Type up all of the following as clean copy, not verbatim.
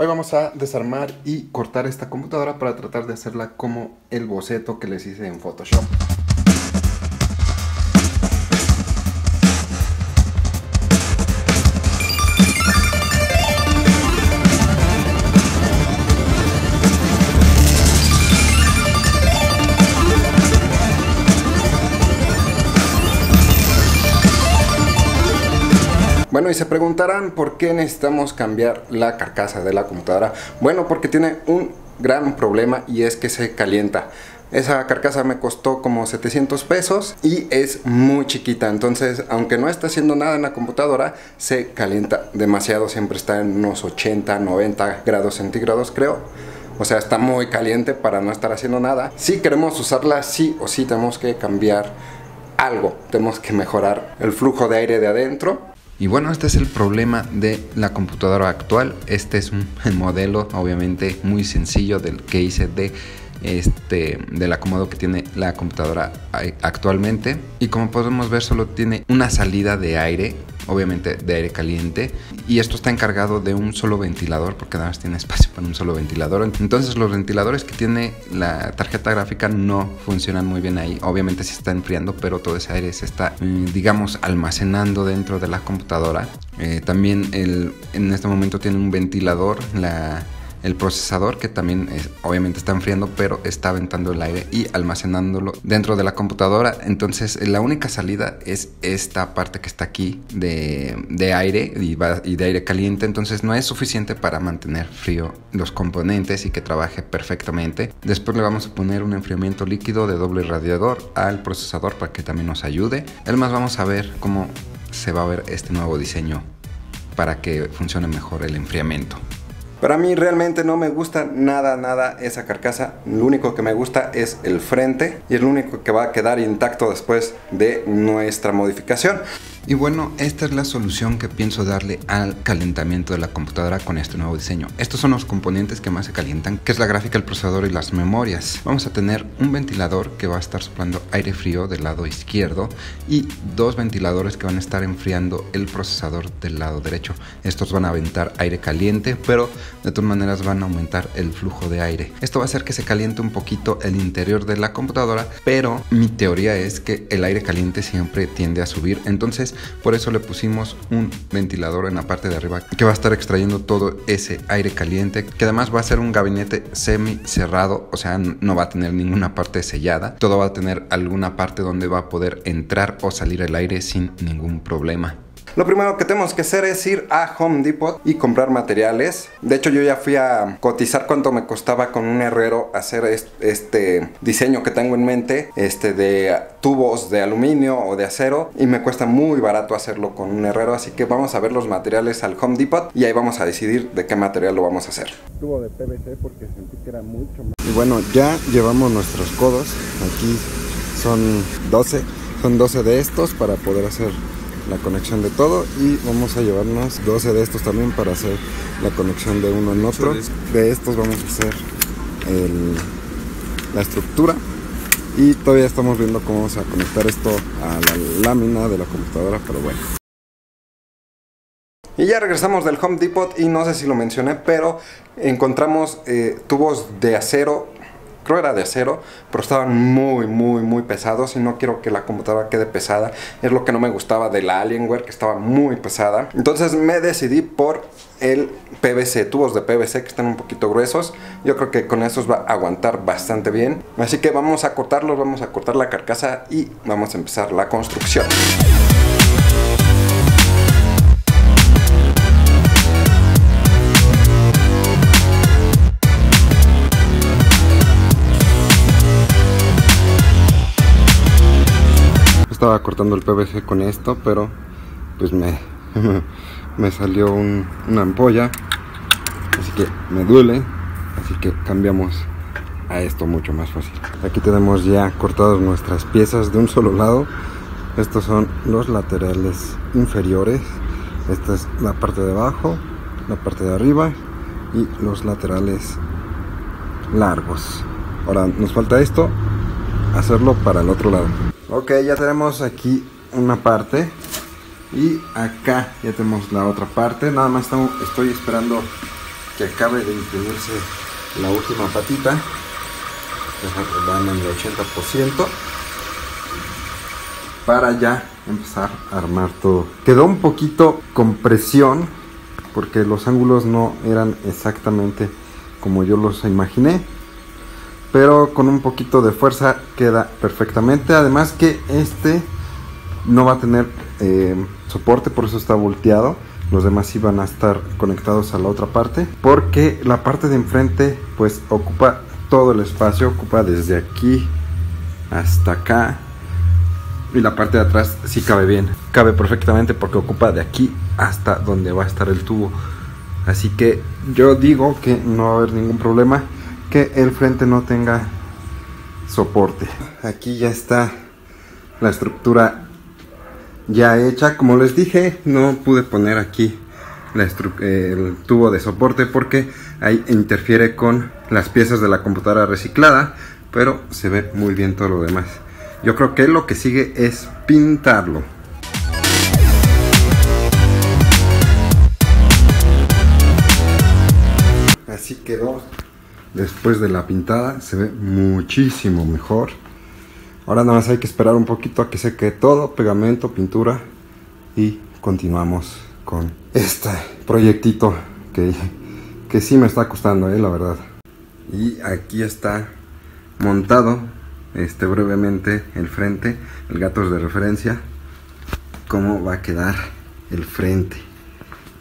Hoy vamos a desarmar y cortar esta computadora para tratar de hacerla como el boceto que les hice en Photoshop. Bueno, y se preguntarán por qué necesitamos cambiar la carcasa de la computadora. Bueno, porque tiene un gran problema y es que se calienta. Esa carcasa me costó como 700 pesos y es muy chiquita. Entonces, aunque no está haciendo nada en la computadora, se calienta demasiado. Siempre está en unos 80, 90 grados centígrados, creo. O sea, está muy caliente para no estar haciendo nada. Si queremos usarla, sí o sí tenemos que cambiar algo. Tenemos que mejorar el flujo de aire de adentro. Y bueno, este es el problema de la computadora actual. Este es un modelo obviamente muy sencillo del que hice del acomodo que tiene la computadora actualmente. Y como podemos ver, solo tiene una salida de aire, obviamente de aire caliente. Y esto está encargado de un solo ventilador, porque nada más tiene espacio para un solo ventilador. Entonces los ventiladores que tiene la tarjeta gráfica no funcionan muy bien ahí. Obviamente se está enfriando, pero todo ese aire se está, digamos, almacenando dentro de la computadora. También en este momento tiene un ventilador, el procesador, que también obviamente está enfriando, pero está aventando el aire y almacenándolo dentro de la computadora. Entonces la única salida es esta parte que está aquí de aire y de aire caliente. Entonces no es suficiente para mantener frío los componentes y que trabaje perfectamente. Después le vamos a poner un enfriamiento líquido de doble radiador al procesador para que también nos ayude. Además vamos a ver cómo se va a ver este nuevo diseño para que funcione mejor el enfriamiento. Para mí realmente no me gusta nada esa carcasa. Lo único que me gusta es el frente y es lo único que va a quedar intacto después de nuestra modificación. Y bueno, esta es la solución que pienso darle al calentamiento de la computadora con este nuevo diseño. Estos son los componentes que más se calientan, que es la gráfica, el procesador y las memorias. Vamos a tener un ventilador que va a estar soplando aire frío del lado izquierdo y dos ventiladores que van a estar enfriando el procesador del lado derecho. Estos van a aventar aire caliente, pero de todas maneras van a aumentar el flujo de aire. Esto va a hacer que se caliente un poquito el interior de la computadora, pero mi teoría es que el aire caliente siempre tiende a subir. Entonces, por eso le pusimos un ventilador en la parte de arriba que va a estar extrayendo todo ese aire caliente, que además va a ser un gabinete semi cerrado, o sea, no va a tener ninguna parte sellada. Todo va a tener alguna parte donde va a poder entrar o salir el aire sin ningún problema. Lo primero que tenemos que hacer es ir a Home Depot y comprar materiales. De hecho, yo ya fui a cotizar cuánto me costaba con un herrero hacer este diseño que tengo en mente, de tubos de aluminio o de acero, y me cuesta muy barato hacerlo con un herrero, así que vamos a ver los materiales al Home Depot y ahí vamos a decidir de qué material lo vamos a hacer. Tubo de PVC porque sentí que era mucho más. Y bueno, ya llevamos nuestros codos. Aquí son 12 de estos para poder hacer la conexión de todo, y vamos a llevarnos 12 de estos también para hacer la conexión de uno en otro. De estos vamos a hacer la estructura, y todavía estamos viendo cómo vamos a conectar esto a la lámina de la computadora, pero bueno. Y ya regresamos del Home Depot y no sé si lo mencioné, pero encontramos tubos de acero. Era de acero, pero estaban muy pesados y no quiero que la computadora quede pesada. Es lo que no me gustaba de la Alienware, que estaba muy pesada. Entonces me decidí por el PVC, tubos de PVC que están un poquito gruesos. Yo creo que con esos va a aguantar bastante bien, así que vamos a cortarlos, vamos a cortar la carcasa y vamos a empezar la construcción. Estaba cortando el PVC con esto, pero pues me salió una ampolla, así que me duele, así que cambiamos a esto mucho más fácil. Aquí tenemos ya cortadas nuestras piezas de un solo lado. Estos son los laterales inferiores, esta es la parte de abajo, la parte de arriba y los laterales largos. Ahora nos falta esto, hacerlo para el otro lado. Ok, ya tenemos aquí una parte y acá ya tenemos la otra parte. Nada más estoy esperando que acabe de imprimirse la última patita, van en el 80% para ya empezar a armar todo. Quedó un poquito con presión porque los ángulos no eran exactamente como yo los imaginé, pero con un poquito de fuerza queda perfectamente. Además que este no va a tener soporte, por eso está volteado. Los demás sí van a estar conectados a la otra parte, porque la parte de enfrente pues ocupa todo el espacio, ocupa desde aquí hasta acá, y la parte de atrás sí cabe bien, cabe perfectamente porque ocupa de aquí hasta donde va a estar el tubo. Así que yo digo que no va a haber ningún problema que el frente no tenga soporte. Aquí ya está la estructura ya hecha. Como les dije, no pude poner aquí el tubo de soporte porque ahí interfiere con las piezas de la computadora reciclada, pero se ve muy bien todo lo demás. Yo creo que lo que sigue es pintarlo. Así quedó. Después de la pintada se ve muchísimo mejor. Ahora nada más hay que esperar un poquito a que seque todo, pegamento, pintura, y continuamos con este proyectito que sí me está costando, la verdad. Y aquí está montado brevemente el frente, el gato es de referencia. Cómo va a quedar el frente,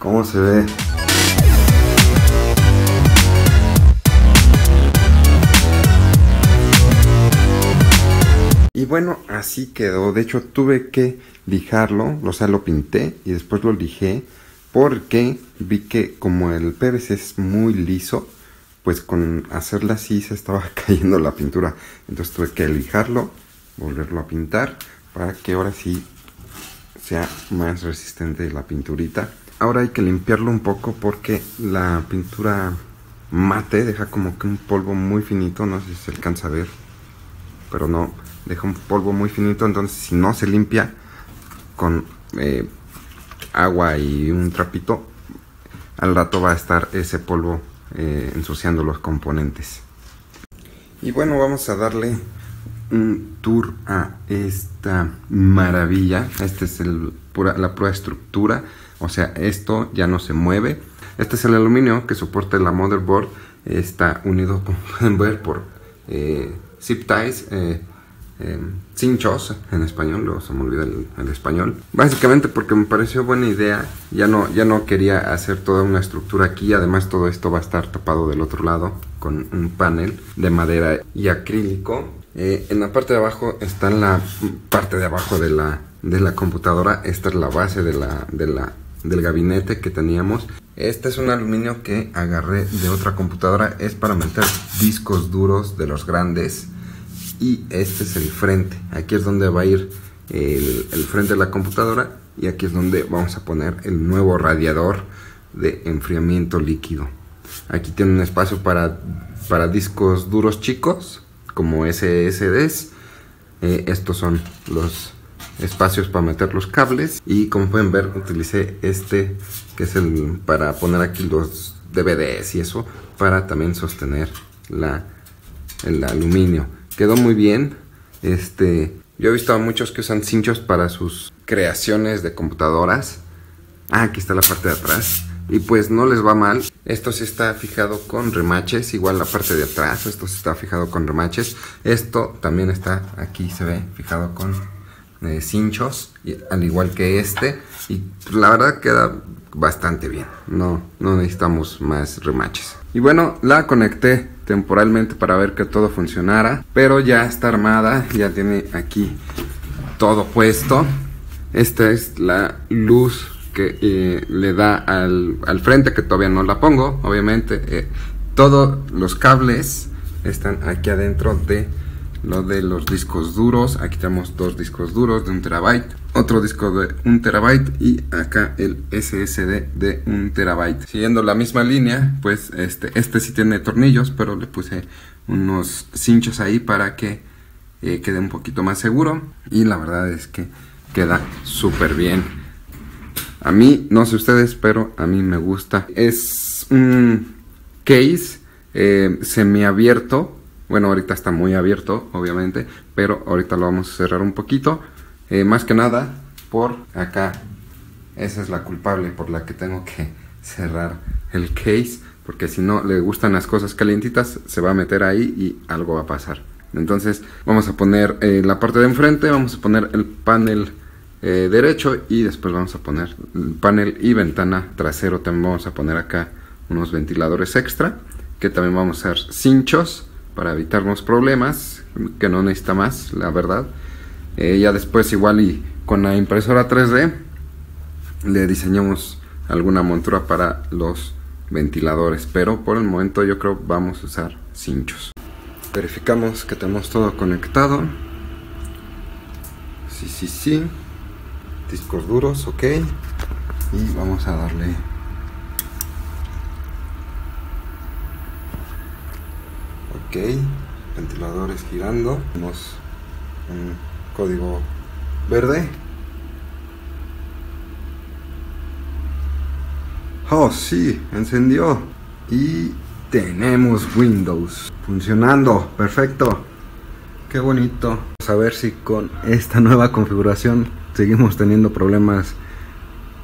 cómo se ve. Y bueno, así quedó. De hecho tuve que lijarlo, o sea, lo pinté y después lo lijé porque vi que como el PVC es muy liso, pues con hacerla así se estaba cayendo la pintura. Entonces tuve que lijarlo, volverlo a pintar para que ahora sí sea más resistente la pinturita. Ahora hay que limpiarlo un poco porque la pintura mate deja como que un polvo muy finito, no sé si se alcanza a ver, pero no, deja un polvo muy finito. Entonces si no se limpia con agua y un trapito, al rato va a estar ese polvo ensuciando los componentes. Y bueno, vamos a darle un tour a esta maravilla. Esta es la pura estructura, o sea, esto ya no se mueve. Este es el aluminio que soporta la motherboard, está unido, como pueden ver, por zip ties, cinchos en español, luego se me olvida el español, básicamente porque me pareció buena idea. Ya no quería hacer toda una estructura aquí. Además todo esto va a estar tapado del otro lado con un panel de madera y acrílico. En la parte de abajo está la parte de abajo de la computadora. Esta es la base del gabinete que teníamos. Este es un aluminio que agarré de otra computadora, es para meter discos duros de los grandes. Y este es el frente, aquí es donde va a ir el frente de la computadora, y aquí es donde vamos a poner el nuevo radiador de enfriamiento líquido. Aquí tiene un espacio para discos duros chicos como SSDs. Estos son los espacios para meter los cables, y como pueden ver utilicé este que es el para poner aquí los DVDs y eso, para también sostener el aluminio. Quedó muy bien. Yo he visto a muchos que usan cinchos para sus creaciones de computadoras. Ah, aquí está la parte de atrás. Y pues no les va mal. Esto sí está fijado con remaches. Igual la parte de atrás, esto sí está fijado con remaches. Esto también está, aquí se ve, fijado con cinchos. Al igual que este. Y la verdad queda bastante bien. No necesitamos más remaches. Y bueno, la conecté temporalmente para ver que todo funcionara, pero ya está armada, ya tiene aquí todo puesto. Esta es la luz que le da al frente, que todavía no la pongo, obviamente. Todos los cables están aquí adentro de los discos duros. Aquí tenemos dos discos duros de 1 terabyte, otro disco de 1 terabyte, y acá el SSD de 1 terabyte. Siguiendo la misma línea, pues este sí tiene tornillos, pero le puse unos cinchos ahí para que quede un poquito más seguro, y la verdad es que queda súper bien. A mí, no sé ustedes, pero a mí me gusta. Es un case semiabierto. Bueno, ahorita está muy abierto, obviamente, pero ahorita lo vamos a cerrar un poquito. Más que nada por acá. Esa es la culpable por la que tengo que cerrar el case, porque si no le gustan las cosas calientitas, se va a meter ahí y algo va a pasar. Entonces vamos a poner la parte de enfrente, vamos a poner el panel derecho y después vamos a poner el panel y ventana trasero. También vamos a poner acá unos ventiladores extra, que también vamos a hacer cinchos para evitarnos problemas, que no necesita más, la verdad. Ya después igual y con la impresora 3D le diseñamos alguna montura para los ventiladores, pero por el momento yo creo vamos a usar cinchos. Verificamos que tenemos todo conectado. Sí, discos duros, ok, y vamos a darle ok. Ventiladores girando, tenemos un código verde. Oh, sí, encendió. Y tenemos Windows funcionando, perfecto. Qué bonito. Vamos a ver si con esta nueva configuración seguimos teniendo problemas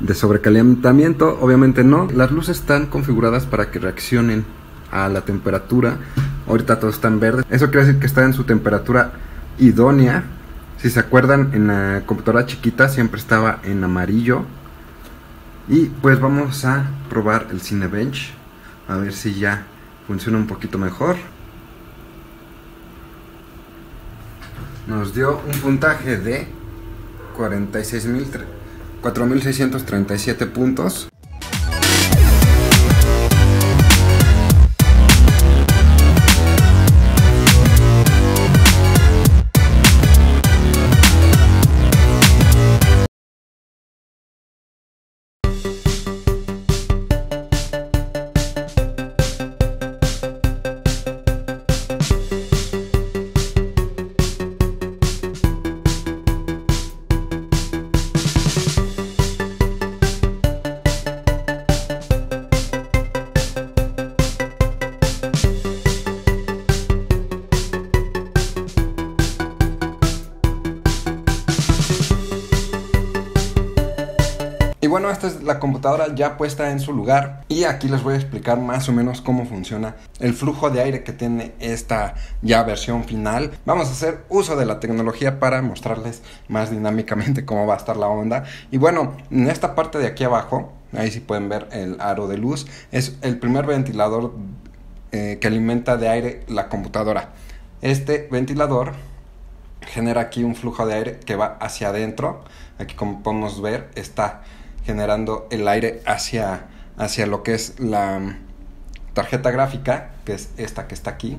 de sobrecalentamiento. Obviamente no. Las luces están configuradas para que reaccionen a la temperatura. Ahorita todo está en verde. Eso quiere decir que está en su temperatura idónea. Si se acuerdan, en la computadora chiquita siempre estaba en amarillo. Y pues vamos a probar el Cinebench, a ver si ya funciona un poquito mejor. Nos dio un puntaje de 4.637 puntos. Bueno, esta es la computadora ya puesta en su lugar y aquí les voy a explicar más o menos cómo funciona el flujo de aire que tiene esta ya versión final. Vamos a hacer uso de la tecnología para mostrarles más dinámicamente cómo va a estar la onda. Y bueno, en esta parte de aquí abajo, ahí sí pueden ver el aro de luz, es el primer ventilador que alimenta de aire la computadora. Este ventilador genera aquí un flujo de aire que va hacia adentro. Aquí, como podemos ver, está generando el aire hacia lo que es la tarjeta gráfica, que es esta que está aquí,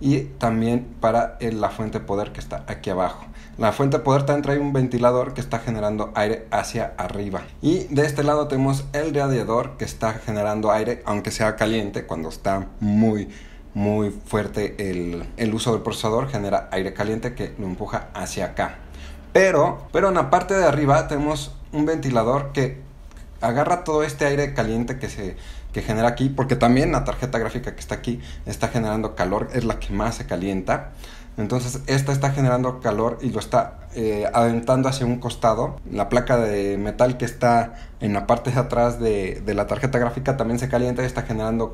y también para la fuente de poder que está aquí abajo. La fuente de poder también trae un ventilador que está generando aire hacia arriba, y de este lado tenemos el radiador que está generando aire, aunque sea caliente. Cuando está muy fuerte el uso del procesador, genera aire caliente que lo empuja hacia acá. Pero en la parte de arriba tenemos un ventilador que agarra todo este aire caliente que genera aquí, porque también la tarjeta gráfica que está aquí está generando calor, es la que más se calienta. Entonces esta está generando calor y lo está aventando hacia un costado. La placa de metal que está en la parte de atrás de la tarjeta gráfica también se calienta y está generando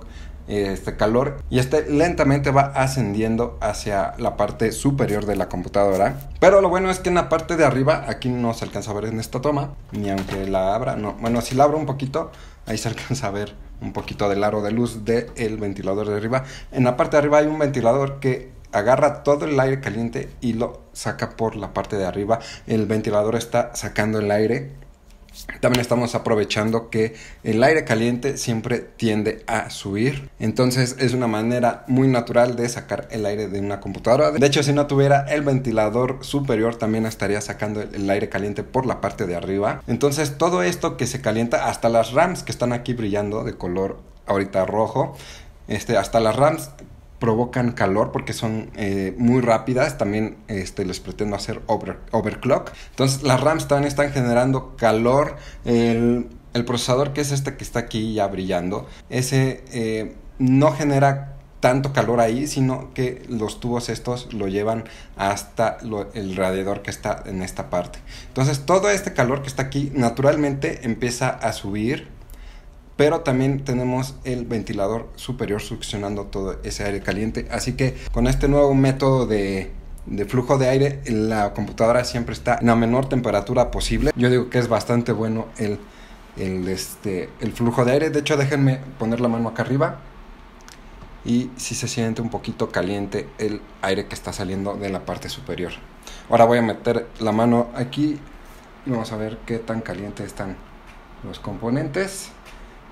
calor, y este lentamente va ascendiendo hacia la parte superior de la computadora. Pero lo bueno es que en la parte de arriba, aquí no se alcanza a ver en esta toma, ni aunque la abra, no. Bueno, si la abro un poquito, ahí se alcanza a ver un poquito del aro de luz del ventilador de arriba. En la parte de arriba hay un ventilador que agarra todo el aire caliente y lo saca por la parte de arriba. El ventilador está sacando el aire. También estamos aprovechando que el aire caliente siempre tiende a subir. Entonces es una manera muy natural de sacar el aire de una computadora. De hecho, si no tuviera el ventilador superior, también estaría sacando el aire caliente por la parte de arriba. Entonces todo esto que se calienta, hasta las RAMs que están aquí brillando de color ahorita rojo, hasta las RAMs provocan calor porque son muy rápidas. También les pretendo hacer overclock. Entonces las RAMs también están generando calor. El procesador, que es este que está aquí ya brillando, ese no genera tanto calor ahí, sino que los tubos estos lo llevan hasta el radiador que está en esta parte. Entonces todo este calor que está aquí naturalmente empieza a subir, pero también tenemos el ventilador superior succionando todo ese aire caliente. Así que con este nuevo método de flujo de aire, la computadora siempre está en la menor temperatura posible. Yo digo que es bastante bueno el flujo de aire. De hecho, déjenme poner la mano acá arriba. Y si se siente un poquito caliente el aire que está saliendo de la parte superior. Ahora voy a meter la mano aquí. Vamos a ver qué tan caliente están los componentes.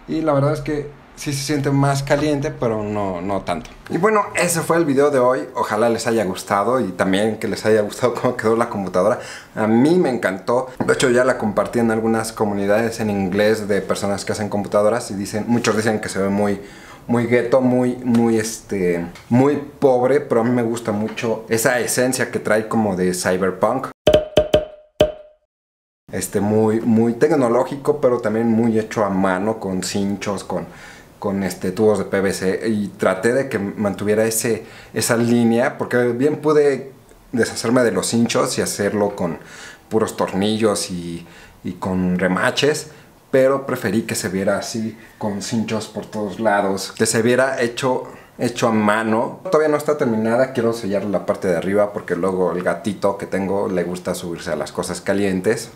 Y la verdad es que sí se siente más caliente, pero no tanto. Y bueno, ese fue el video de hoy. Ojalá les haya gustado y también que les haya gustado cómo quedó la computadora. A mí me encantó. De hecho, ya la compartí en algunas comunidades en inglés de personas que hacen computadoras. Y muchos dicen que se ve muy gueto, muy pobre, pero a mí me gusta mucho esa esencia que trae como de cyberpunk. Muy tecnológico, pero también muy hecho a mano, con cinchos, con tubos de PVC, y traté de que mantuviera esa línea, porque bien pude deshacerme de los cinchos y hacerlo con puros tornillos y con remaches, pero preferí que se viera así, con cinchos por todos lados, que se viera hecho a mano. Todavía no está terminada, quiero sellar la parte de arriba porque luego el gatito que tengo le gusta subirse a las cosas calientes.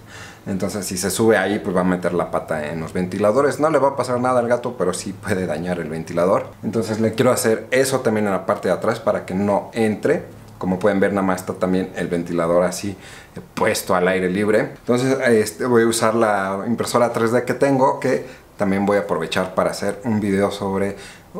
Entonces si se sube ahí, pues va a meter la pata en los ventiladores. No le va a pasar nada al gato, pero sí puede dañar el ventilador. Entonces le quiero hacer eso también en la parte de atrás para que no entre. Como pueden ver, nada más está también el ventilador así puesto al aire libre. Entonces voy a usar la impresora 3D que tengo, que también voy a aprovechar para hacer un video sobre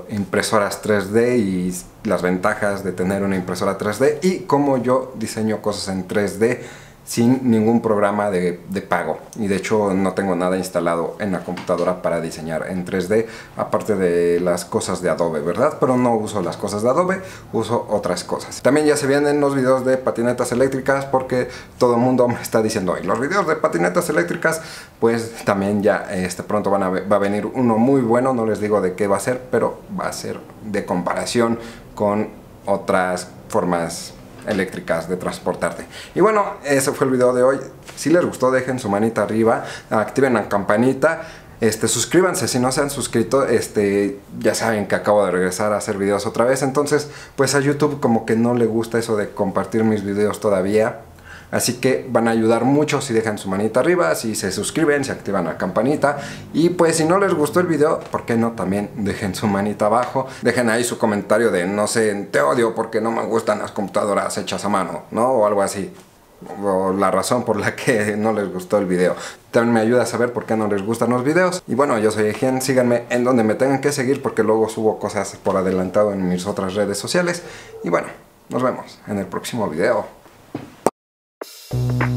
impresoras 3D y las ventajas de tener una impresora 3D y cómo yo diseño cosas en 3D sin ningún programa de pago. Y de hecho no tengo nada instalado en la computadora para diseñar en 3D, aparte de las cosas de Adobe, ¿verdad? Pero no uso las cosas de Adobe, uso otras cosas. También ya se vienen los videos de patinetas eléctricas, porque todo el mundo me está diciendo, y los videos de patinetas eléctricas, pues también ya pronto va a venir uno muy bueno. No les digo de qué va a ser, pero va a ser de comparación con otras formas eléctricas de transportarte. Y bueno, ese fue el video de hoy. Si les gustó, dejen su manita arriba, activen la campanita, suscríbanse si no se han suscrito. Ya saben que acabo de regresar a hacer videos otra vez, entonces pues a YouTube como que no le gusta eso de compartir mis videos todavía. Así que van a ayudar mucho si dejan su manita arriba, si se suscriben, si activan la campanita. Y pues si no les gustó el video, ¿por qué no también dejen su manita abajo? Dejen ahí su comentario de, no sé, te odio porque no me gustan las computadoras hechas a mano, ¿no? O algo así. O la razón por la que no les gustó el video. También me ayuda a saber por qué no les gustan los videos. Y bueno, yo soy Ejian, síganme en donde me tengan que seguir, porque luego subo cosas por adelantado en mis otras redes sociales. Y bueno, nos vemos en el próximo video. Thank you.